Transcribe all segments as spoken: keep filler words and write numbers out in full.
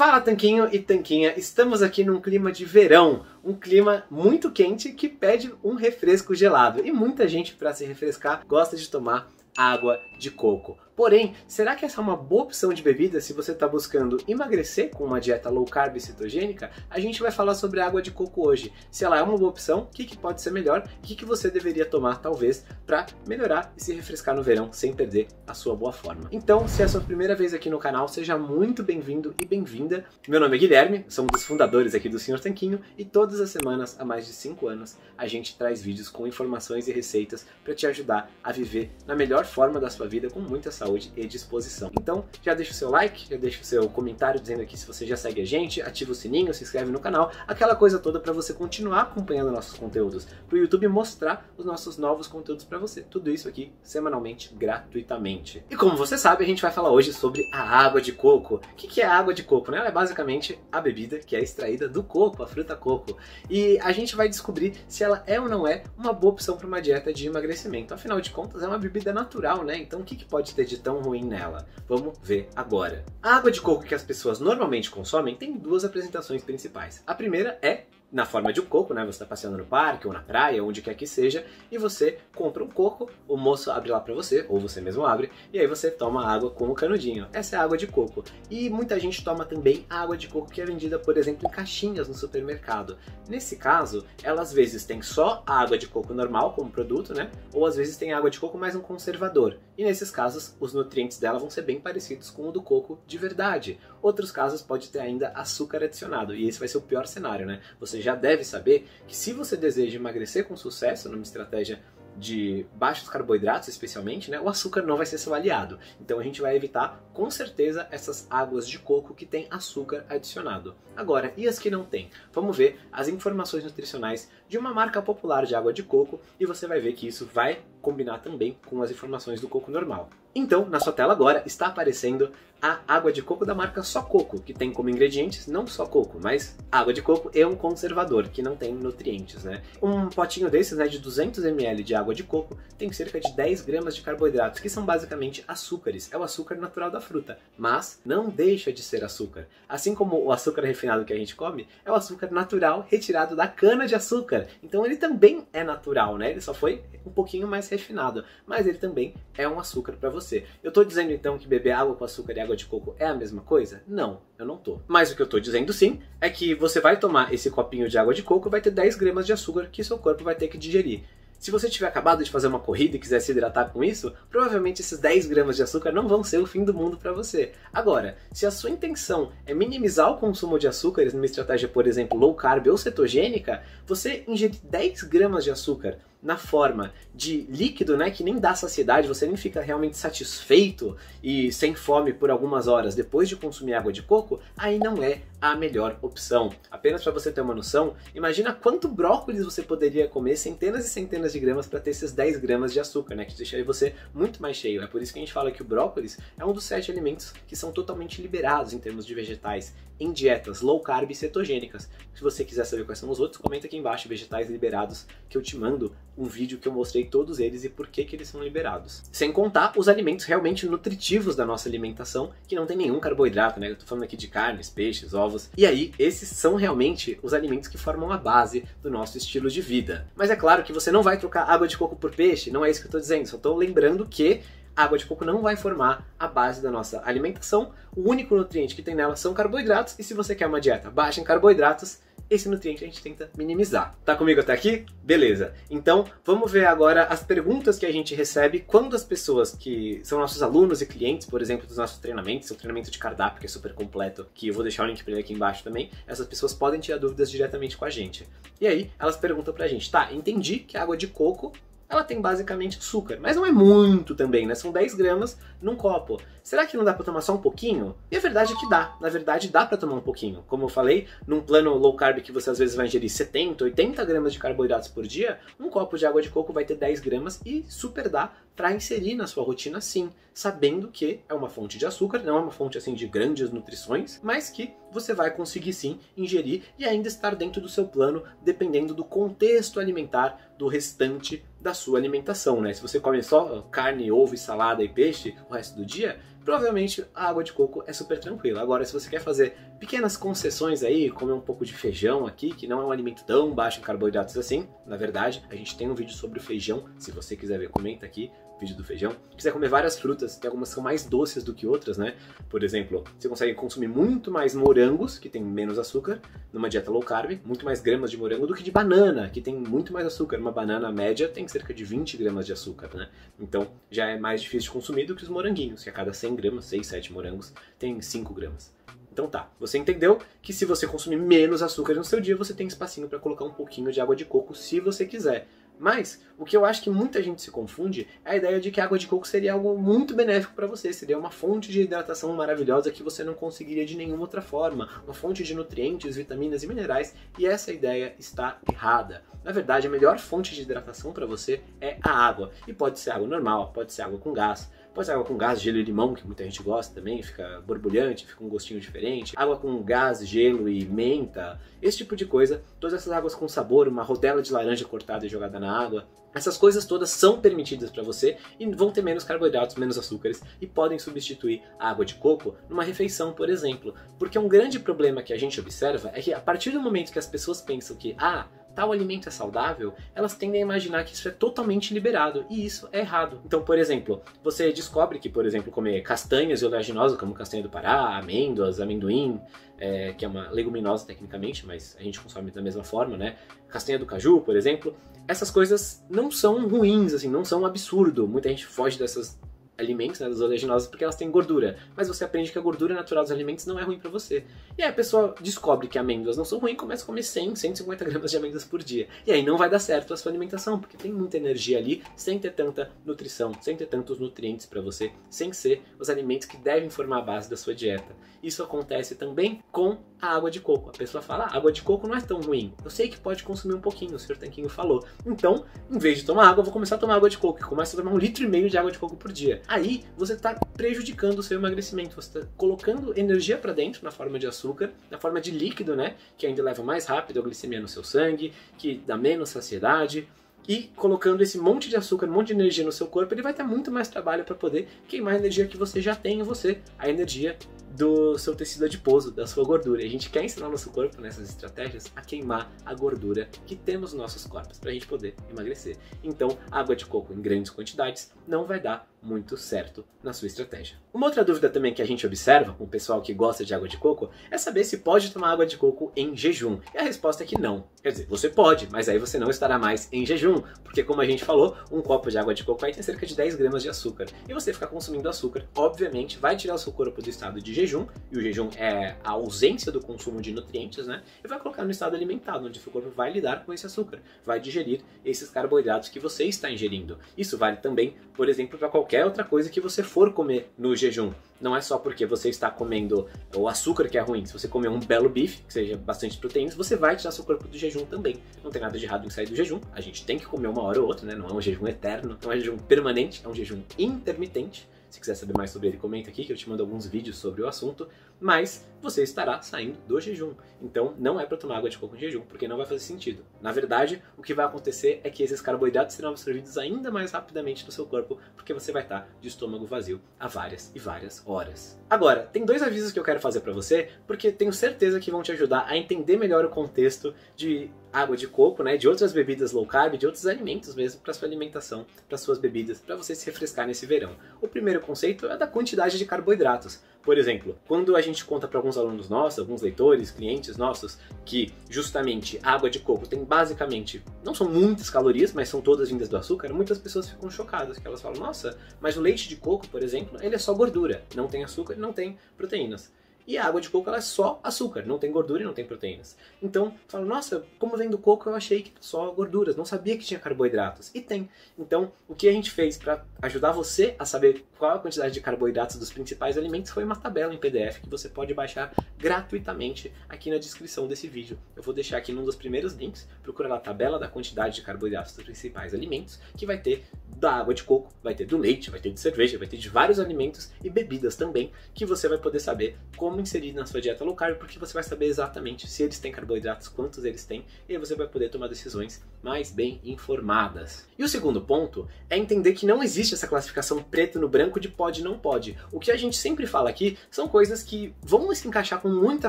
Fala Tanquinho e Tanquinha, estamos aqui num clima de verão, um clima muito quente que pede um refresco gelado. E muita gente, para se refrescar, gosta de tomar água de coco. Porém, será que essa é uma boa opção de bebida se você está buscando emagrecer com uma dieta low carb e cetogênica? A gente vai falar sobre a água de coco hoje. Se ela é uma boa opção, o que, que pode ser melhor? O que, que você deveria tomar, talvez, para melhorar e se refrescar no verão sem perder a sua boa forma? Então, se é a sua primeira vez aqui no canal, seja muito bem-vindo e bem-vinda. Meu nome é Guilherme, sou um dos fundadores aqui do senhor Tanquinho e todas as semanas, há mais de cinco anos, a gente traz vídeos com informações e receitas para te ajudar a viver na melhor forma da sua vida, com muita saúde e disposição. Então já deixa o seu like, já deixa o seu comentário dizendo aqui se você já segue a gente, ativa o sininho, se inscreve no canal, aquela coisa toda para você continuar acompanhando nossos conteúdos, para o YouTube mostrar os nossos novos conteúdos para você. Tudo isso aqui semanalmente, gratuitamente. E como você sabe, a gente vai falar hoje sobre a água de coco. O que é a água de coco? Né? Ela é basicamente a bebida que é extraída do coco, a fruta coco. E a gente vai descobrir se ela é ou não é uma boa opção para uma dieta de emagrecimento. Afinal de contas, é uma bebida natural, né? Então o que pode ter de tão ruim nela? Vamos ver agora. A água de coco que as pessoas normalmente consomem tem duas apresentações principais. A primeira é na forma de um coco, né? Você está passeando no parque ou na praia, onde quer que seja, e você compra um coco, o moço abre lá para você, ou você mesmo abre, e aí você toma água com o canudinho. Essa é a água de coco. E muita gente toma também a água de coco que é vendida, por exemplo, em caixinhas no supermercado. Nesse caso, ela às vezes tem só a água de coco normal como produto, né? Ou às vezes tem água de coco mais um conservador. E nesses casos, os nutrientes dela vão ser bem parecidos com o do coco de verdade. Outros casos pode ter ainda açúcar adicionado, e esse vai ser o pior cenário, né? Você já deve saber que se você deseja emagrecer com sucesso numa estratégia de baixos carboidratos, especialmente, né, o açúcar não vai ser seu aliado. Então a gente vai evitar, com certeza, essas águas de coco que tem açúcar adicionado. Agora, e as que não tem? Vamos ver as informações nutricionais de uma marca popular de água de coco e você vai ver que isso vai combinar também com as informações do coco normal. Então, na sua tela agora está aparecendo a água de coco da marca Só Coco, que tem como ingredientes não só coco, mas água de coco e um conservador, que não tem nutrientes, né? Um potinho desses, né, de duzentos mililitros de água de coco tem cerca de dez gramas de carboidratos, que são basicamente açúcares. É o açúcar natural da fruta, mas não deixa de ser açúcar. Assim como o açúcar refinado que a gente come, é o açúcar natural retirado da cana de açúcar. Então ele também é natural, né? Ele só foi um pouquinho mais refinado, mas ele também é um açúcar para você. Eu tô dizendo então que beber água com açúcar e água de coco é a mesma coisa? Não, eu não tô. Mas o que eu tô dizendo sim é que você vai tomar esse copinho de água de coco e vai ter dez gramas de açúcar que seu corpo vai ter que digerir. Se você tiver acabado de fazer uma corrida e quiser se hidratar com isso, provavelmente esses dez gramas de açúcar não vão ser o fim do mundo para você. Agora, se a sua intenção é minimizar o consumo de açúcares numa estratégia, por exemplo, low carb ou cetogênica, você ingerir dez gramas de açúcar na forma de líquido, né, que nem dá saciedade, você nem fica realmente satisfeito e sem fome por algumas horas depois de consumir água de coco, aí não é a melhor opção. Apenas para você ter uma noção, imagina quanto brócolis você poderia comer, centenas e centenas de gramas, para ter esses dez gramas de açúcar, né, que deixaria você muito mais cheio. É por isso que a gente fala que o brócolis é um dos sete alimentos que são totalmente liberados em termos de vegetais em dietas low carb e cetogênicas. Se você quiser saber quais são os outros, comenta aqui embaixo, vegetais liberados, que eu te mando um vídeo que eu mostrei todos eles e por que que eles são liberados. Sem contar os alimentos realmente nutritivos da nossa alimentação, que não tem nenhum carboidrato, né? Eu tô falando aqui de carnes, peixes, ovos. E aí, esses são realmente os alimentos que formam a base do nosso estilo de vida. Mas é claro que você não vai trocar água de coco por peixe, não é isso que eu tô dizendo, só tô lembrando que a água de coco não vai formar a base da nossa alimentação. O único nutriente que tem nela são carboidratos, e se você quer uma dieta baixa em carboidratos, esse nutriente a gente tenta minimizar. Tá comigo até aqui? Beleza. Então, vamos ver agora as perguntas que a gente recebe quando as pessoas que são nossos alunos e clientes, por exemplo, dos nossos treinamentos, o treinamento de cardápio, que é super completo, que eu vou deixar o link pra ele aqui embaixo também, essas pessoas podem tirar dúvidas diretamente com a gente. E aí, elas perguntam pra gente, tá, entendi que a água de coco ela tem basicamente açúcar, mas não é muito também, né? São dez gramas num copo. Será que não dá pra tomar só um pouquinho? E a verdade é que dá. Na verdade, dá pra tomar um pouquinho. Como eu falei, num plano low carb que você às vezes vai ingerir setenta, oitenta gramas de carboidratos por dia, um copo de água de coco vai ter dez gramas e super dá pra inserir na sua rotina sim, sabendo que é uma fonte de açúcar, não é uma fonte assim de grandes nutrições, mas que você vai conseguir sim ingerir e ainda estar dentro do seu plano, dependendo do contexto alimentar do restante da sua alimentação, né? Se você come só carne, ovo, salada e peixe o resto do dia, provavelmente a água de coco é super tranquila. Agora, se você quer fazer pequenas concessões aí, comer um pouco de feijão aqui, que não é um alimento tão baixo em carboidratos assim, na verdade, a gente tem um vídeo sobre o feijão, se você quiser ver, comenta aqui, vídeo do feijão. Se quiser comer várias frutas, tem algumas que são mais doces do que outras, né? Por exemplo, você consegue consumir muito mais morangos, que tem menos açúcar, numa dieta low carb, muito mais gramas de morango do que de banana, que tem muito mais açúcar. Uma banana média tem cerca de vinte gramas de açúcar, né? Então já é mais difícil de consumir do que os moranguinhos, que a cada cem gramas, seis, sete morangos, tem cinco gramas. Então tá, você entendeu que se você consumir menos açúcar no seu dia, você tem espacinho para colocar um pouquinho de água de coco, se você quiser. Mas o que eu acho que muita gente se confunde é a ideia de que a água de coco seria algo muito benéfico para você, seria uma fonte de hidratação maravilhosa que você não conseguiria de nenhuma outra forma, uma fonte de nutrientes, vitaminas e minerais, e essa ideia está errada. Na verdade, a melhor fonte de hidratação para você é a água, e pode ser água normal, pode ser água com gás, pode ser água com gás, gelo e limão, que muita gente gosta também, fica borbulhante, fica um gostinho diferente. Água com gás, gelo e menta, esse tipo de coisa. Todas essas águas com sabor, uma rodela de laranja cortada e jogada na água. Essas coisas todas são permitidas para você e vão ter menos carboidratos, menos açúcares e podem substituir a água de coco numa refeição, por exemplo. Porque um grande problema que a gente observa é que a partir do momento que as pessoas pensam que, ah, tal alimento é saudável, elas tendem a imaginar que isso é totalmente liberado, e isso é errado. Então, por exemplo, você descobre que, por exemplo, comer castanhas e oleaginosas, como castanha do Pará, amêndoas, amendoim, é, que é uma leguminosa tecnicamente, mas a gente consome da mesma forma, né? Castanha do caju, por exemplo, essas coisas não são ruins, assim, não são um absurdo. Muita gente foge dessas alimentos, né, das oleaginosas, porque elas têm gordura, mas você aprende que a gordura natural dos alimentos não é ruim pra você. E aí a pessoa descobre que amêndoas não são ruins e começa a comer cem, cento e cinquenta gramas de amêndoas por dia. E aí não vai dar certo a sua alimentação, porque tem muita energia ali, sem ter tanta nutrição, sem ter tantos nutrientes pra você, sem ser os alimentos que devem formar a base da sua dieta. Isso acontece também com a água de coco. A pessoa fala, ah, água de coco não é tão ruim, eu sei que pode consumir um pouquinho, o senhor Tanquinho falou. Então, em vez de tomar água, eu vou começar a tomar água de coco, e começo a tomar um litro e meio de água de coco por dia. Aí você está prejudicando o seu emagrecimento, você está colocando energia para dentro na forma de açúcar, na forma de líquido, né? Que ainda leva mais rápido a glicemia no seu sangue, que dá menos saciedade. E colocando esse monte de açúcar, um monte de energia no seu corpo, ele vai ter muito mais trabalho para poder queimar a energia que você já tem em você, a energia do seu tecido adiposo, da sua gordura. E a gente quer ensinar o nosso corpo, nessas estratégias, a queimar a gordura que temos nos nossos corpos, para a gente poder emagrecer. Então, água de coco em grandes quantidades não vai dar muito certo na sua estratégia. Uma outra dúvida também que a gente observa com o pessoal que gosta de água de coco é saber se pode tomar água de coco em jejum. E a resposta é que não. Quer dizer, você pode, mas aí você não estará mais em jejum, porque como a gente falou, um copo de água de coco aí tem cerca de dez gramas de açúcar. E você ficar consumindo açúcar, obviamente, vai tirar o seu corpo do estado de jejum, e o jejum é a ausência do consumo de nutrientes, né? E vai colocar no estado alimentado, onde o seu corpo vai lidar com esse açúcar, vai digerir esses carboidratos que você está ingerindo. Isso vale também, por exemplo, para qualquer qualquer outra coisa que você for comer no jejum. Não é só porque você está comendo o açúcar que é ruim. Se você comer um belo bife, que seja bastante proteínas, você vai tirar seu corpo do jejum também. Não tem nada de errado em sair do jejum. A gente tem que comer uma hora ou outra, né? Não é um jejum eterno, não é um jejum permanente, é um jejum intermitente. Se quiser saber mais sobre ele, comenta aqui que eu te mando alguns vídeos sobre o assunto, mas você estará saindo do jejum. Então não é para tomar água de coco em jejum, porque não vai fazer sentido. Na verdade, o que vai acontecer é que esses carboidratos serão absorvidos ainda mais rapidamente no seu corpo, porque você vai estar de estômago vazio há várias e várias horas. Agora, tem dois avisos que eu quero fazer para você, porque tenho certeza que vão te ajudar a entender melhor o contexto de água de coco, né, de outras bebidas low carb, de outros alimentos mesmo, para sua alimentação, para suas bebidas, para você se refrescar nesse verão. O primeiro conceito é da quantidade de carboidratos. Por exemplo, quando a gente conta para alguns alunos nossos, alguns leitores, clientes nossos, que justamente a água de coco tem basicamente, não são muitas calorias, mas são todas vindas do açúcar, muitas pessoas ficam chocadas, que elas falam, nossa, mas o leite de coco, por exemplo, ele é só gordura, não tem açúcar, não tem proteínas. E a água de coco ela é só açúcar, não tem gordura e não tem proteínas. Então, fala, nossa, como vem do coco eu achei que só gorduras, não sabia que tinha carboidratos. E tem. Então, o que a gente fez para ajudar você a saber qual a quantidade de carboidratos dos principais alimentos foi uma tabela em P D F que você pode baixar gratuitamente aqui na descrição desse vídeo. Eu vou deixar aqui num dos primeiros links, procura lá a tabela da quantidade de carboidratos dos principais alimentos, que vai ter da água de coco, vai ter do leite, vai ter de cerveja, vai ter de vários alimentos e bebidas também, que você vai poder saber como inserir na sua dieta low carb, porque você vai saber exatamente se eles têm carboidratos, quantos eles têm, e aí você vai poder tomar decisões mais bem informadas. E o segundo ponto é entender que não existe essa classificação preto no branco de pode e não pode. O que a gente sempre fala aqui são coisas que vão se encaixar com muita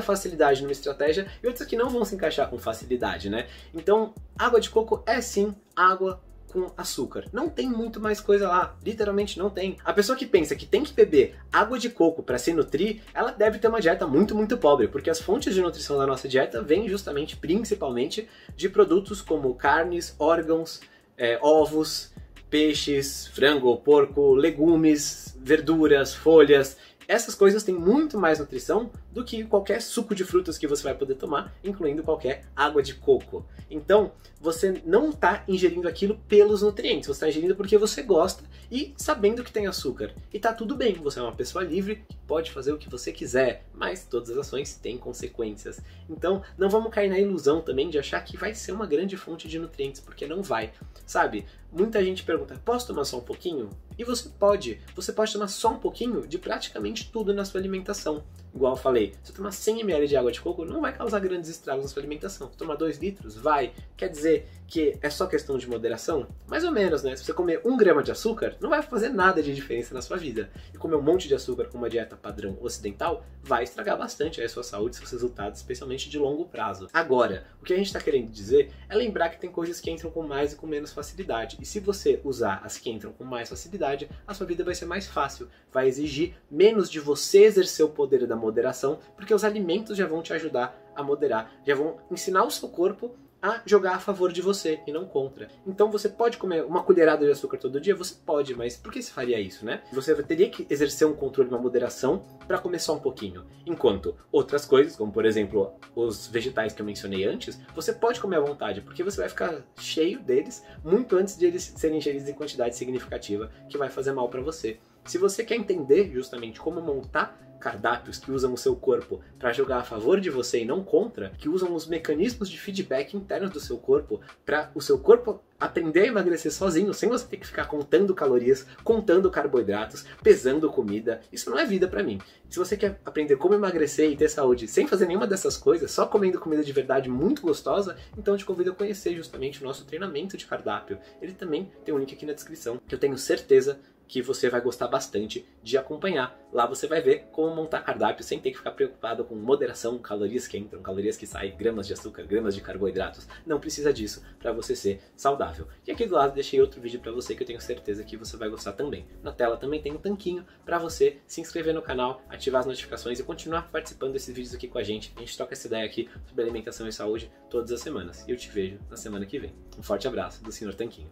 facilidade numa estratégia e outras que não vão se encaixar com facilidade, né? Então, água de coco é sim água com açúcar. Não tem muito mais coisa lá, literalmente não tem. A pessoa que pensa que tem que beber água de coco para se nutrir, ela deve ter uma dieta muito, muito pobre, porque as fontes de nutrição da nossa dieta vêm justamente, principalmente, de produtos como carnes, órgãos, é, ovos, peixes, frango, porco, legumes, verduras, folhas. Essas coisas têm muito mais nutrição do que qualquer suco de frutas que você vai poder tomar, incluindo qualquer água de coco. Então, você não está ingerindo aquilo pelos nutrientes, você está ingerindo porque você gosta e sabendo que tem açúcar. E tá tudo bem, você é uma pessoa livre, pode fazer o que você quiser, mas todas as ações têm consequências. Então, não vamos cair na ilusão também de achar que vai ser uma grande fonte de nutrientes, porque não vai, sabe? Muita gente pergunta, posso tomar só um pouquinho? E você pode, você pode tomar só um pouquinho de praticamente tudo na sua alimentação. Igual eu falei, se eu tomar cem mililitros de água de coco, não vai causar grandes estragos na sua alimentação. Se eu tomar dois litros, vai. Quer dizer que é só questão de moderação? Mais ou menos, né? Se você comer um grama de açúcar, não vai fazer nada de diferença na sua vida. E comer um monte de açúcar com uma dieta padrão ocidental, vai estragar bastante aí a sua saúde, seus resultados, especialmente de longo prazo. Agora, o que a gente está querendo dizer é lembrar que tem coisas que entram com mais e com menos facilidade. E se você usar as que entram com mais facilidade, a sua vida vai ser mais fácil. Vai exigir menos de você exercer o poder da moderação, porque os alimentos já vão te ajudar a moderar, já vão ensinar o seu corpo a jogar a favor de você e não contra. Então você pode comer uma colherada de açúcar todo dia? Você pode, mas por que você faria isso, né? Você teria que exercer um controle, uma moderação para comer só um pouquinho. Enquanto outras coisas, como por exemplo os vegetais que eu mencionei antes, você pode comer à vontade, porque você vai ficar cheio deles muito antes de eles serem ingeridos em quantidade significativa que vai fazer mal para você. Se você quer entender justamente como montar cardápios que usam o seu corpo para jogar a favor de você e não contra, que usam os mecanismos de feedback internos do seu corpo para o seu corpo aprender a emagrecer sozinho, sem você ter que ficar contando calorias, contando carboidratos, pesando comida, isso não é vida pra mim. Se você quer aprender como emagrecer e ter saúde sem fazer nenhuma dessas coisas, só comendo comida de verdade muito gostosa, então eu te convido a conhecer justamente o nosso treinamento de cardápio. Ele também tem um link aqui na descrição, que eu tenho certeza que você vai gostar bastante de acompanhar. Lá você vai ver como montar cardápio sem ter que ficar preocupado com moderação, calorias que entram, calorias que saem, gramas de açúcar, gramas de carboidratos. Não precisa disso para você ser saudável. E aqui do lado deixei outro vídeo para você que eu tenho certeza que você vai gostar também. Na tela também tem um tanquinho para você se inscrever no canal, ativar as notificações e continuar participando desses vídeos aqui com a gente. A gente troca essa ideia aqui sobre alimentação e saúde todas as semanas. E eu te vejo na semana que vem. Um forte abraço do senhor Tanquinho.